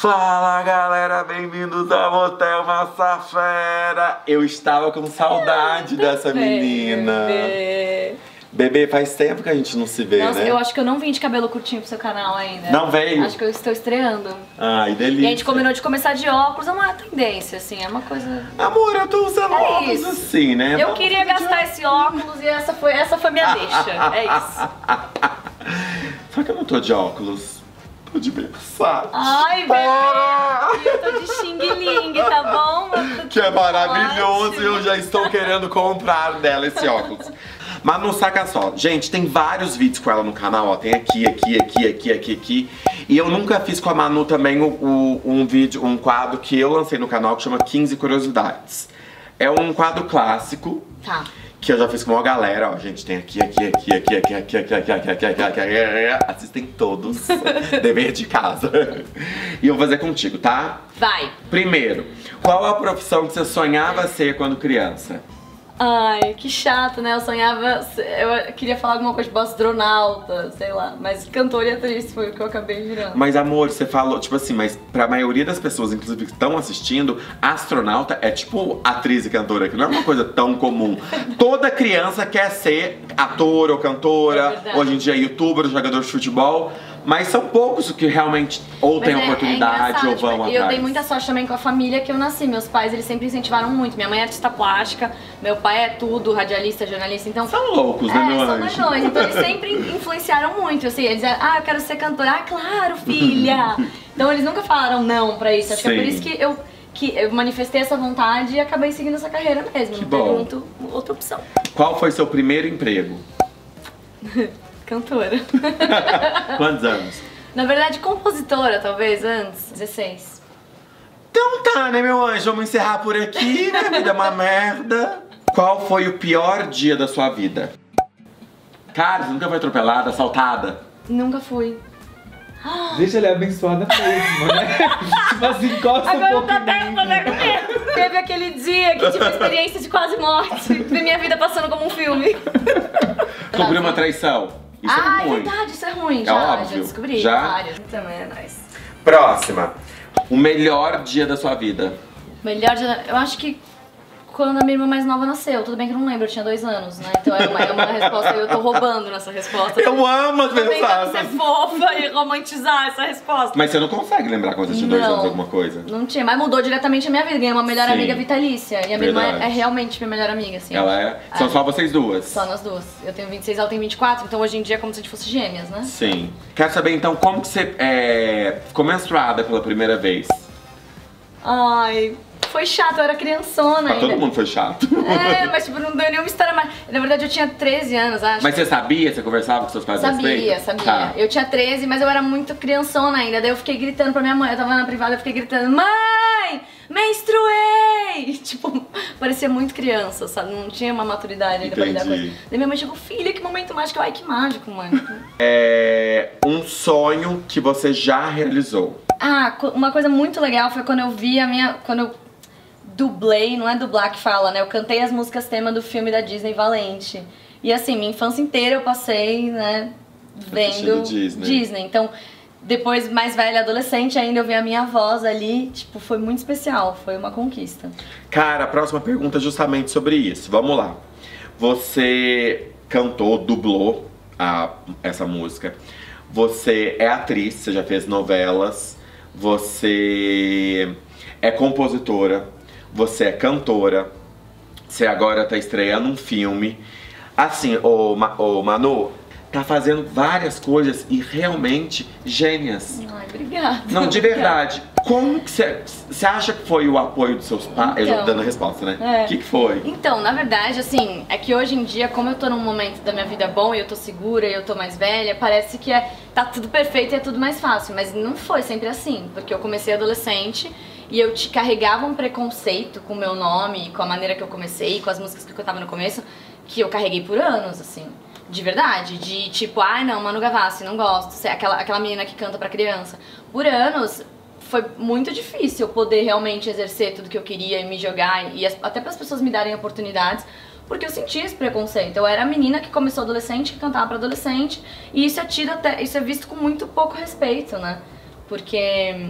Fala galera, bem-vindos ao Hotel Massafera. Eu estava com saudade dessa menina. Bebê, faz tempo que a gente não se vê, nossa, né? Eu acho que eu não vim de cabelo curtinho pro seu canal ainda. Não veio? Acho que eu estou estreando. Ai, delícia. E a gente combinou de começar de óculos, é uma tendência, assim, é uma coisa... Amor, eu tô usando óculos assim, né? Eu queria gastar esse óculos e essa foi minha deixa, é isso. Só que eu não tô de óculos. Tô de versátil. Ai, bebê! Eu tô de xing-ling, tá bom? Que é maravilhoso e eu já estou querendo comprar dela esse óculos. Mas não, saca só. Gente, tem vários vídeos com ela no canal, ó. Tem aqui, aqui. E eu nunca fiz com a Manu também um quadro que eu lancei no canal que chama 15 Curiosidades. É um quadro clássico. Tá. Que eu já fiz com uma galera, ó, gente, tem aqui. Assistem todos, dever de casa. E eu vou fazer contigo, tá? Vai! Primeiro, qual a profissão que você sonhava ser quando criança? Ai, que chato, né? Eu sonhava... Eu queria falar alguma coisa de astronauta, sei lá. Mas cantora e atriz foi o que eu acabei virando. Mas amor, você falou, tipo assim, mas pra maioria das pessoas, inclusive, que estão assistindo, astronauta é tipo atriz e cantora, que não é uma coisa tão comum. Toda criança quer ser ator ou cantora, hoje em dia youtuber, jogador de futebol. Mas são poucos que realmente ou têm oportunidade ou vão atrás. Eu dei muita sorte também com a família que eu nasci. Meus pais, eles sempre incentivaram muito. Minha mãe é artista plástica, meu pai é tudo, radialista, jornalista, então... São loucos, né, meu anjo? São doidões, então eles sempre influenciaram muito, assim. Eles diziam, ah, eu quero ser cantora. Ah, claro, filha! Então eles nunca falaram não pra isso. Acho que é por isso que eu manifestei essa vontade e acabei seguindo essa carreira mesmo. Que bom. Não teve outra opção. Qual foi seu primeiro emprego? Cantora. Quantos anos? Na verdade, compositora, talvez, antes. 16. Então tá, né, meu anjo? Vamos encerrar por aqui, né? Vida é uma merda. Qual foi o pior dia da sua vida? Cara, você nunca foi atropelada, assaltada? Nunca fui. Deixa ela abençoada mesmo, né? Tipo assim, encosta agora um pouco né? Teve aquele dia que tive uma experiência de quase morte. Vi minha vida passando como um filme. Sobre uma traição. Isso é ruim. Verdade, isso é ruim. Já descobri. Várias. Também é nóis. Próxima. O melhor dia da sua vida. Melhor dia... Eu acho que quando a minha irmã mais nova nasceu. Tudo bem que eu não lembro, eu tinha 2 anos, né? Então é uma resposta, eu tô roubando nessa resposta. Eu amo as mensagens. Ser fofa e romantizar essa resposta. Mas você não consegue lembrar quando você tinha 2 anos alguma coisa? Não tinha, mas mudou diretamente a minha vida. Ganhei uma melhor amiga vitalícia. E a minha irmã é realmente minha melhor amiga, assim. Ela é? São só vocês duas? Só nós duas. Eu tenho 26, ela tem 24, então hoje em dia é como se a gente fosse gêmeas, né? Sim. Quero saber então como que você ficou menstruada pela primeira vez? Ai... Foi chato, eu era criançona ainda. Todo mundo foi chato. É, mas tipo, não deu nenhuma história mais. Na verdade, eu tinha 13 anos, acho. Mas você sabia? Você conversava com seus pais? Sabia. Tá. Eu tinha 13, mas eu era muito criançona ainda. Daí eu fiquei gritando pra minha mãe. Eu tava na privada, eu fiquei gritando, mãe, menstruei! Tipo, parecia muito criança, sabe? Não tinha uma maturidade ainda pra lidar com isso. Daí minha mãe chegou, filha, que momento mágico. Ai, que mágico, mano. É um sonho que você já realizou. Ah, uma coisa muito legal foi quando eu vi a minha... Quando eu dublei, não é dublar que fala, né? Eu cantei as músicas tema do filme da Disney, Valente. E assim, minha infância inteira eu passei, né, vendo Disney. Então, depois, mais velha, adolescente, ainda eu vi a minha voz ali. Tipo, foi muito especial, foi uma conquista. Cara, a próxima pergunta é justamente sobre isso. Vamos lá. Você cantou, dublou essa música. Você é atriz, você já fez novelas. Você é compositora. Você é cantora, você agora tá estreando um filme. Assim, ô Manu, tá fazendo várias coisas e realmente gênias. Ai, obrigada. Não, de verdade. Como que você acha que foi o apoio dos seus pais? Então, eu já tô dando a resposta, né? Que foi? Então, na verdade, assim, é que hoje em dia, como eu tô num momento da minha vida bom, e eu tô segura, e eu tô mais velha, parece que tá tudo perfeito e é tudo mais fácil. Mas não foi sempre assim, porque eu comecei adolescente, e eu te carregava um preconceito com o meu nome, com a maneira que eu comecei, com as músicas que eu cantava no começo, que eu carreguei por anos, assim. De verdade, de tipo, ai não, Manu Gavassi, não gosto. Aquela menina que canta pra criança. Por anos, foi muito difícil eu poder realmente exercer tudo que eu queria e me jogar. E até pras pessoas me darem oportunidades, porque eu sentia esse preconceito. Eu era a menina que começou adolescente, que cantava pra adolescente. E isso é visto com muito pouco respeito, né? Porque...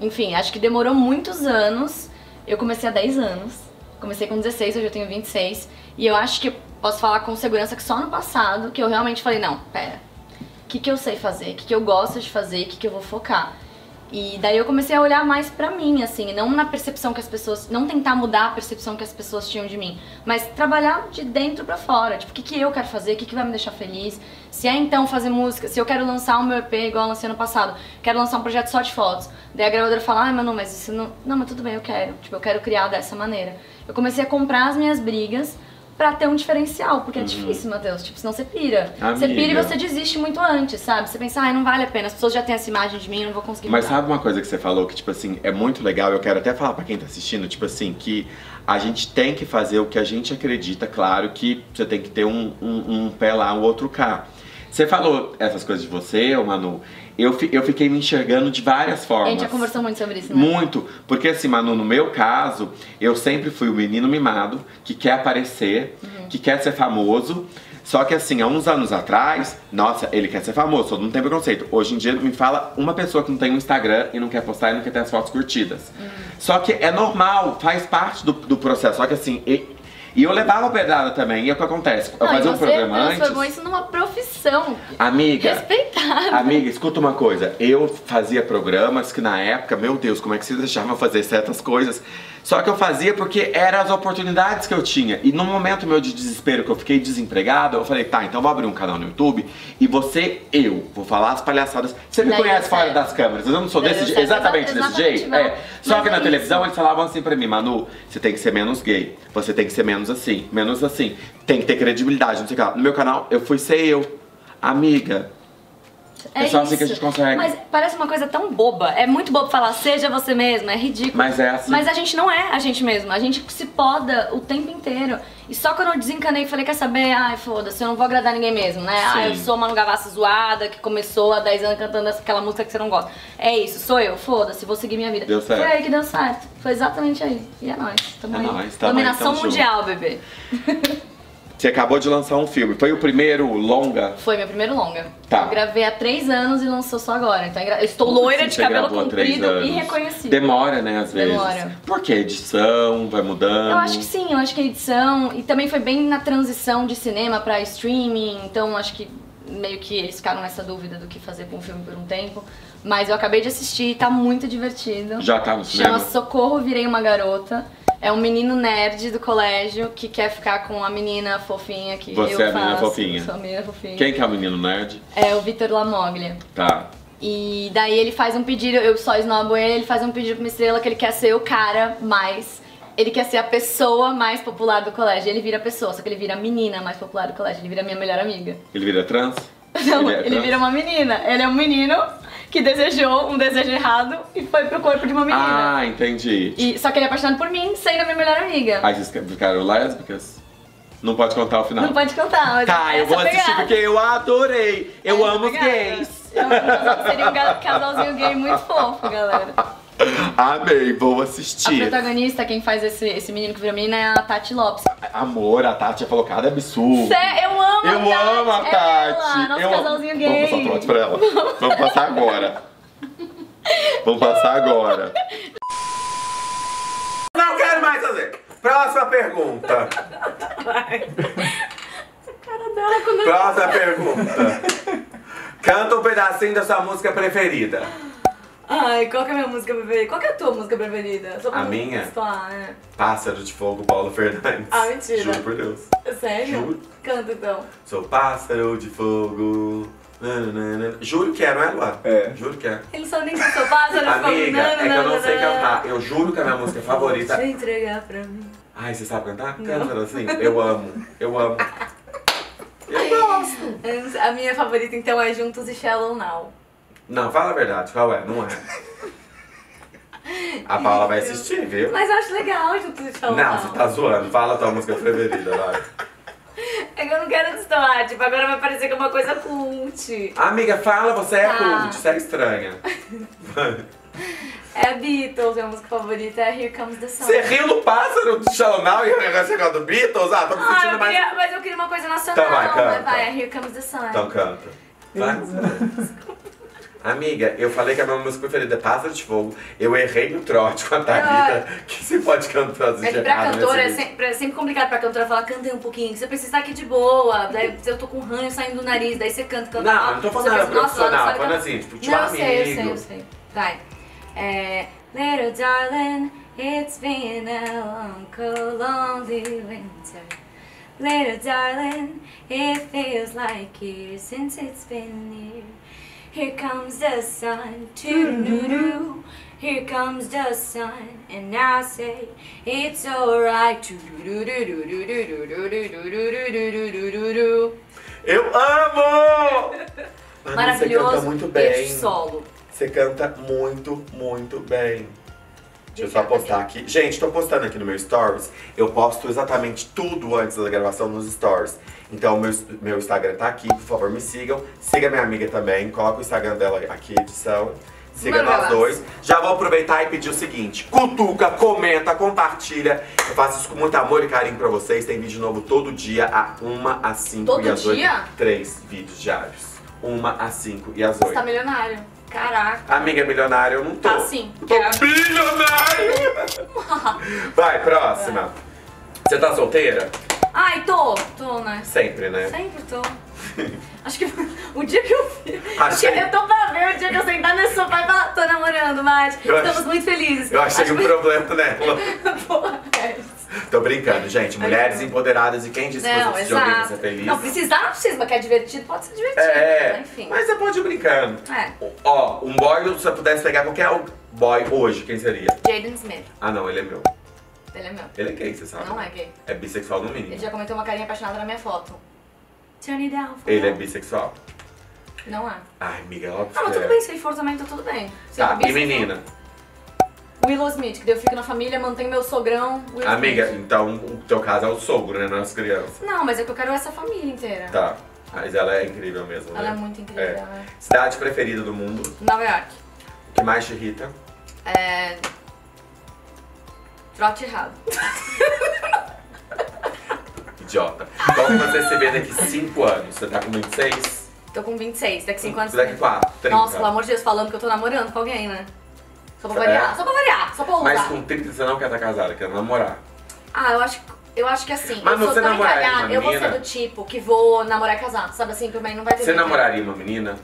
Enfim, acho que demorou muitos anos. Eu comecei há 10 anos. Comecei com 16, hoje eu tenho 26. E eu acho que posso falar com segurança que só no passado que eu realmente falei, não, pera, o que que eu sei fazer? O que que eu gosto de fazer? O que que eu vou focar? E daí eu comecei a olhar mais pra mim, assim, não na percepção que as pessoas... Não tentar mudar a percepção que as pessoas tinham de mim, mas trabalhar de dentro pra fora. Tipo, o que que eu quero fazer? O que que vai me deixar feliz? Se é, então, fazer música, se eu quero lançar o meu EP igual eu lancei ano passado, quero lançar um projeto só de fotos. Daí a gravadora fala, ai, Manu, mas isso não... Não, mas tudo bem, eu quero. Tipo, eu quero criar dessa maneira. Eu comecei a comprar as minhas brigas pra ter um diferencial, porque é difícil, Matheus. Tipo, senão você pira. Amiga. Você pira e você desiste muito antes, sabe? Você pensa, ai, não vale a pena, as pessoas já têm essa imagem de mim, eu não vou conseguir mudar. Mas sabe uma coisa que você falou que, tipo assim, é muito legal, eu quero até falar pra quem tá assistindo, tipo assim, que a gente tem que fazer o que a gente acredita, claro que você tem que ter um pé lá, um outro cá. Você falou essas coisas de você, ô Manu, eu fiquei me enxergando de várias formas. A gente já conversou muito sobre isso, né? Muito, porque assim, Manu, no meu caso, eu sempre fui o menino mimado, que quer aparecer, que quer ser famoso. Só que assim, há uns anos atrás, nossa, ele quer ser famoso, todo mundo tem preconceito. Hoje em dia me fala uma pessoa que não tem um Instagram e não quer postar e não quer ter as fotos curtidas. Só que é normal, faz parte do processo, só que assim... E eu levava pedrada também, e é o que acontece, eu fazia um programa antes... Você transformou isso numa profissão, amiga, respeitada. Amiga, escuta uma coisa, eu fazia programas que na época, meu Deus, como é que vocês deixavam fazer certas coisas? Só que eu fazia porque eram as oportunidades que eu tinha. E no momento meu de desespero, que eu fiquei desempregado, eu falei, tá, então vou abrir um canal no YouTube e eu vou falar as palhaçadas. Você me conhece fora das câmeras, eu não sou desse jeito, exatamente desse jeito. É. Só que na televisão eles falavam assim pra mim, Manu, você tem que ser menos gay, você tem que ser menos assim, tem que ter credibilidade, não sei o que lá. No meu canal, eu fui ser eu, amiga. É só assim que a gente consegue. Mas parece uma coisa tão boba. É muito bobo falar, seja você mesmo, é ridículo. Mas é assim. Mas a gente não é a gente mesmo. A gente se poda o tempo inteiro. E só quando eu desencanei e falei, quer saber? Ai, foda-se, eu não vou agradar ninguém mesmo, né? Sim. Ah, eu sou a Manu Gavassi zoada, que começou há 10 anos cantando aquela música que você não gosta. É isso, sou eu, foda-se, vou seguir minha vida. Deu certo. Foi aí que deu certo. Foi exatamente aí. E é nóis. Tamo aí. Nóis, tá dominação aí, então, mundial, bebê. Você acabou de lançar um filme, foi o primeiro longa? Foi meu primeiro longa. Tá. Eu gravei há 3 anos e lançou só agora, então eu estou loira de cabelo comprido e reconhecida. Demora, né, às vezes? Demora. Porque a edição vai mudando. Eu acho que sim, eu acho que a edição, e também foi bem na transição de cinema pra streaming, então acho que meio que eles ficaram nessa dúvida do que fazer com o filme por um tempo. Mas eu acabei de assistir e tá muito divertido. Já tá no cinema? Chama Socorro, Virei Uma Garota. É um menino nerd do colégio que quer ficar com a menina fofinha que eu faço. Você é a menina fofinha? Sou a menina fofinha. Quem que é o menino nerd? É o Vitor Lamoglia. Tá. E daí ele faz um pedido, eu só esnobo ele, ele faz um pedido pra uma estrela que ele quer ser o cara mais... Ele quer ser a pessoa mais popular do colégio. Ele vira a pessoa, só que ele vira a menina mais popular do colégio. Ele vira a minha melhor amiga. Ele vira trans? Não, ele vira uma menina. Ele é um menino que desejou um desejo errado e foi pro corpo de uma menina. Ah, entendi. E, só que ele é apaixonado por mim, sendo a minha melhor amiga. Aí vocês ficaram lésbicas? Não pode contar o final. Não pode contar, mas tá, eu vou assistir porque eu adorei. Eu amo os gays. Seria um casalzinho gay muito fofo, galera. Amei, vou assistir. A protagonista, quem faz esse menino que vira menina, é a Tati Lopes. Amor, a Tati é colocada absurdo. Eu amo a Tati. É nosso casalzinho gay. Vamos passar trote pra ela. Vamos passar agora. Vamos passar agora. Não quero mais fazer. Próxima pergunta. Próxima pergunta. Canta um pedacinho da sua música preferida. Ai, qual que é a minha música preferida? Qual que é a tua música preferida? A minha? Né? Pássaro de Fogo, Paula Fernandes. Ah, mentira. Juro por Deus. Sério? Juro. Canta então. Sou pássaro de fogo. Nananana. Juro que é, não é, Luar? É. Juro que é. Ele não sabe nem que sou pássaro de fogo. Amiga, é que eu não sei cantar. Eu juro que a minha música favorita... Deixa eu entregar pra mim. Ai, você sabe cantar? Canta assim. Eu amo. Eu amo. Eu gosto. A minha favorita então é Juntos e Shallow Now. Não, fala a verdade, qual é? Não é. A Paula vai assistir, viu? Mas eu acho legal Juntos e Shallow Now. Não, você tá zoando. Fala a tua música preferida, vai. É que eu não quero destoar, tipo, agora vai parecer que é uma coisa cult. Amiga, fala, você é cult, você é estranha. É Beatles, minha música favorita é Here Comes the Sun. Você riu no Pássaro de Shallow Now e o negócio é do Beatles? Ah, tô me sentindo eu queria, mais... Mas eu queria uma coisa nacional. Então vai, canta. Vai, é Here Comes the Sun. Então canta. Vai. Desculpa. Amiga, eu falei que a minha música preferida é Pássaro de Fogo. Eu errei no trote com a Thalita. Que você pode cantar de errado. É pra cantora, é sempre complicado pra cantora falar, canta aí um pouquinho, você precisa estar aqui de boa. Daí eu tô com ranho saindo do nariz, daí você canta. Não, não tô falando nada profissional, falando assim, tipo, tipo amigo. Eu sei. Vai. Little darling, it's been a long, cold, lonely winter. Little darling, it feels like years since it's been near. Here comes the sun, doo-doo-doo. Here comes the sun, and I say it's alright. Eu amo! Maravilhoso. Você canta muito bem. Solo. Você canta muito, muito bem. Deixa eu só postar aqui. Gente, tô postando aqui no meu Stories. Eu posto exatamente tudo antes da gravação nos Stories. Então, meu Instagram tá aqui, por favor, me sigam. Siga minha amiga também, coloca o Instagram dela aqui, edição. Siga nós dois. Já vou aproveitar e pedir o seguinte. Cutuca, comenta, compartilha. Eu faço isso com muito amor e carinho pra vocês. Tem vídeo novo todo dia, a 1, às 5 e às 8. Todo dia? 3 vídeos diários. 1, às 5 e às 8. Você tá milionário. Caraca. Amiga, milionária eu não tô. Tá sim. Tô bilionário! Vai, próxima. Você tá solteira? Ai, tô. Tô, né? Sempre, né? Sempre tô. Acho que o dia que eu vi. Eu tô pra ver o dia que eu sentar nesse sofá e falar, tô namorando, mas estamos muito felizes. Eu achei um problema nela. Porra, é. Tô brincando, gente. Mulheres empoderadas e quem disse que você precisa de ser feliz? Não, precisar não precisa, mas que é divertido, pode ser divertido. É, né? Enfim. Mas você pode ir brincando. É. Ó, um boy, se você pudesse pegar qualquer boy hoje, quem seria? Jaden Smith. Ah não, ele é meu. Ele é meu. Ele é gay, você sabe. Não é gay. É bissexual no mínimo. Ele já comentou uma carinha apaixonada na minha foto. Turn it down. Ele é bissexual? Não é. Ai, amiga, óbvio. Ah, mas tudo bem, se ele for também, tá tudo bem. Tá, e menina? Willow Smith, que daí eu fico na família, mantenho meu sogrão. Will Amiga, Smith. Então o teu caso é o sogro, né? Não as crianças. Não, mas é que eu quero essa família inteira. Tá, mas ela é incrível mesmo. Ela é muito incrível. Né? Cidade preferida do mundo? Nova York. O que mais te irrita? Trote errado. Idiota. Como você se vê daqui 5 anos? Você tá com 26? Tô com 26, daqui 5 anos. Daqui 4, 30. Nossa, pelo amor de Deus, falando que eu tô namorando com alguém, né? Só pra variar, só pra variar, só pra usar. Mas com 30 você não quer estar casada, quer namorar. Ah, eu acho que assim, mas eu sou tão encalhada, eu vou ser do tipo que vou namorar e casar, sabe assim, também não vai ter. Você namoraria uma menina?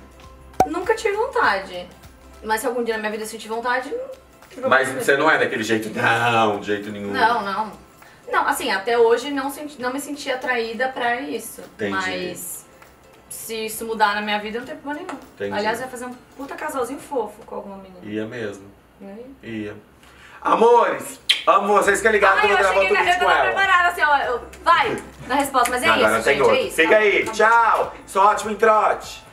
Nunca tive vontade, mas se algum dia na minha vida eu sentir vontade... Mas você não é daquele jeito, não, de jeito nenhum. Não, assim, até hoje não me senti atraída pra isso. Entendi. Mas se isso mudar na minha vida, não tem problema nenhum. Entendi. Aliás, eu ia fazer um puta casalzinho fofo com alguma menina. Ia mesmo. Ia. Amores! Amor, vocês querem ligar? Eu achei que eu tava preparada assim, ó. Vai! Na resposta, mas é isso, gente, é isso. Fica aí, tchau! Sou ótimo em trote!